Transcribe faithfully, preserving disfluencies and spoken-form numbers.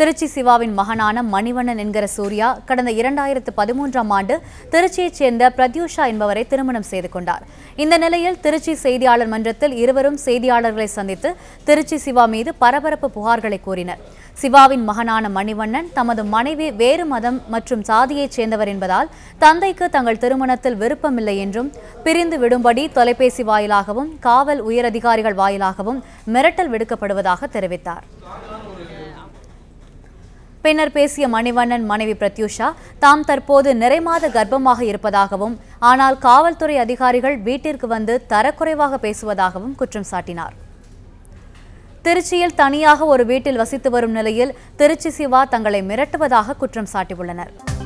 திருச்சி சிவாவின் மகனான மணிவண்ணன் என்கிற சூர்யா கடந்த இரண்டாயிரத்து பதிமூன்றாம் ஆண்டு திருச்சியைச் சேர்ந்த பிரத்யூஷா என்பவரை திருமணம் செய்து கொண்டார். இந்த நிலையில் திருச்சி செய்தியாளர் மன்றத்தில் இருவரும் செய்தியாளர்களை சந்தித்து திருச்சி சிவா மீது பரபரப்பு புகார்களை கூறினர். சிவாவின் மகனான மணிவண்ணன் தமது மனைவி வேறு மதம் மற்றும் சாதியைச் சேர்ந்தவர் என்பதால் தந்தைக்கு தங்கள் திருமணத்தில் விருப்பமில்லை என்றும் பிரிந்து விடும்படி தொலைபேசி வாயிலாகவும் காவல் உயரதிகாரிகள் வாயிலாகவும் மிரட்டல் விடுக்கப்படுவதாக தெரிவித்தார். பின்னர் பேசிய மணிவண்ணன் மனைவி பிரத்யூஷா தாம் தற்போது நிறைமாத கர்ப்பமாக இருப்பதாகவும் ஆனால் காவல்துறை அதிகாரிகள் வீட்டிற்கு வந்து தரக்குறைவாக பேசுவதாகவும் குற்றம் சாட்டினார். திருச்சியில் தனியாக ஒரு வீட்டில் வசித்து வரும் நிலையில் திருச்சி சிவா தங்களை மிரட்டுவதாக குற்றம் சாட்டியுள்ளனர்.